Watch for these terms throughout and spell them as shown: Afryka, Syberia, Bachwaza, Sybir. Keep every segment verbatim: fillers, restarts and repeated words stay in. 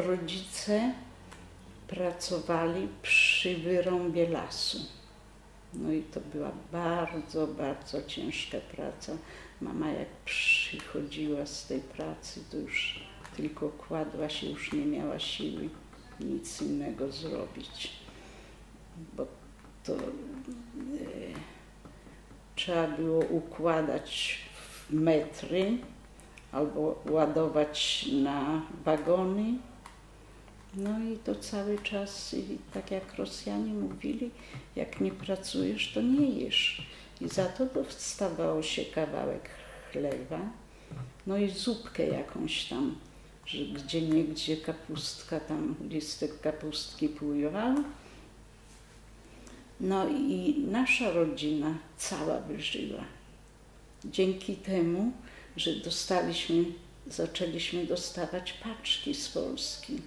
rodzice pracowali przy wyrąbie lasu. No i to była bardzo, bardzo ciężka praca. Mama jak przychodziła z tej pracy, to już tylko kładła się, już nie miała siły nic innego zrobić. Bo to e, trzeba było układać w metry albo ładować na wagony. No i to cały czas, i tak jak Rosjanie mówili, jak nie pracujesz, to nie jesz. I za to dostawało się kawałek chleba, no i zupkę jakąś tam, że gdzie niegdzie kapustka, tam listek kapustki pływał. No i nasza rodzina cała wyżyła. Dzięki temu, że dostaliśmy, zaczęliśmy dostawać paczki z Polski.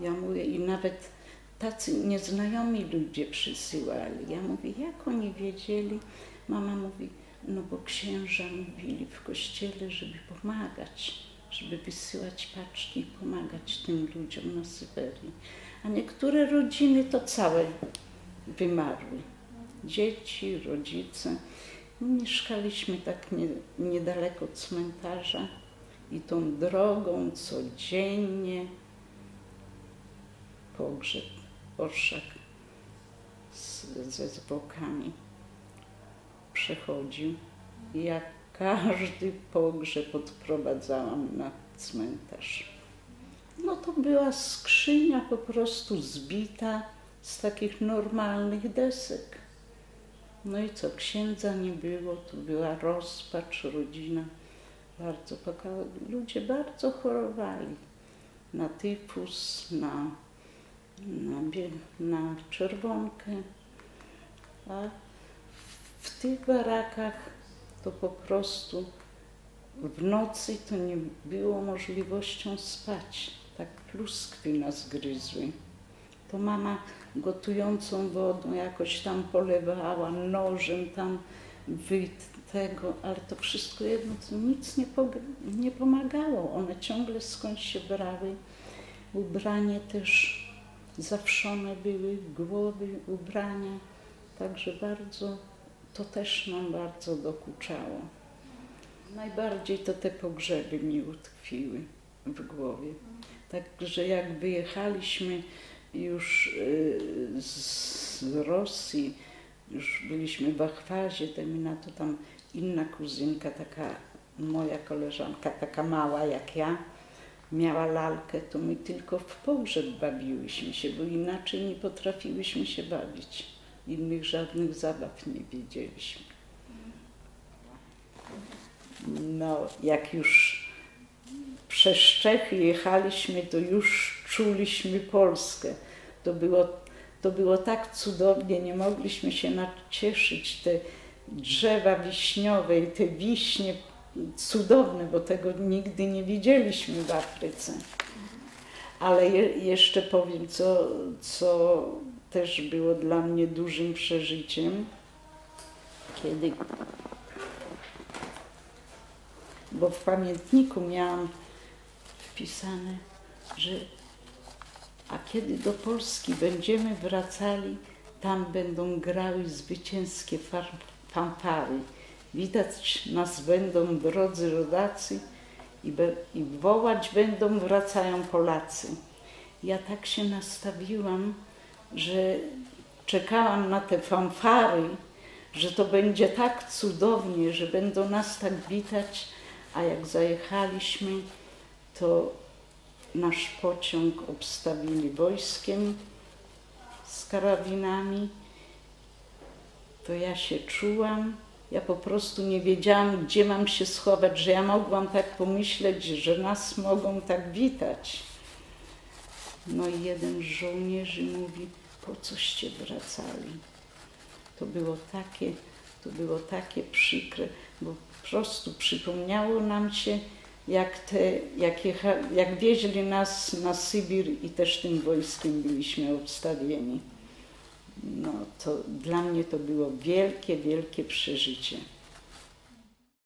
Ja mówię, i nawet tacy nieznajomi ludzie przysyłali. Ja mówię, jak oni wiedzieli? Mama mówi, no bo księża mówili w kościele, żeby pomagać, żeby wysyłać paczki i pomagać tym ludziom na Syberii. A niektóre rodziny to całe wymarły. Dzieci, rodzice. Mieszkaliśmy tak nie, niedaleko od cmentarza i tą drogą codziennie pogrzeb, orszak z, ze zwłokami przechodził. Ja każdy pogrzeb odprowadzałam na cmentarz. No to była skrzynia po prostu zbita z takich normalnych desek. No i co, księdza nie było, tu była rozpacz, rodzina bardzo płakała. Ludzie bardzo chorowali na tyfus, na Na, na czerwonkę, a w tych barakach to po prostu w nocy to nie było możliwością spać, tak pluskwy nas gryzły. To mama gotującą wodą jakoś tam polewała, nożem tam wy tego, ale to wszystko jedno, to nic nie, nie pomagało, one ciągle skądś się brały, ubranie też zawszone były, głowy, ubrania, także bardzo, to też nam bardzo dokuczało. Najbardziej to te pogrzeby mi utkwiły w głowie. Także jak wyjechaliśmy już z Rosji, już byliśmy w Bachwazie, to tam inna kuzynka, taka moja koleżanka, taka mała jak ja, miała lalkę, to my tylko w pogrzeb bawiłyśmy się, bo inaczej nie potrafiłyśmy się bawić. Innych żadnych zabaw nie wiedzieliśmy. No, jak już przez Czechy jechaliśmy, to już czuliśmy Polskę. To było, to było tak cudownie, nie mogliśmy się nacieszyć. Te drzewa wiśniowe i te wiśnie cudowne, bo tego nigdy nie widzieliśmy w Afryce. Ale je, jeszcze powiem, co, co też było dla mnie dużym przeżyciem, kiedy... Bo w pamiętniku miałam wpisane, że a kiedy do Polski będziemy wracali, tam będą grały zwycięskie fanfary. Widać nas będą drodzy rodacy i, be, i wołać będą, wracają Polacy. Ja tak się nastawiłam, że czekałam na te fanfary, że to będzie tak cudownie, że będą nas tak witać, a jak zajechaliśmy, to nasz pociąg obstawili wojskiem z karabinami, to ja się czułam. Ja po prostu nie wiedziałam, gdzie mam się schować, że ja mogłam tak pomyśleć, że nas mogą tak witać. No i jeden z żołnierzy mówi, po coście wracali. To było takie, to było takie przykre, bo po prostu przypomniało nam się, jak, te, jak, jecha, jak wieźli nas na Sybir i też tym wojskiem byliśmy obstawieni. No to dla mnie to było wielkie, wielkie przeżycie.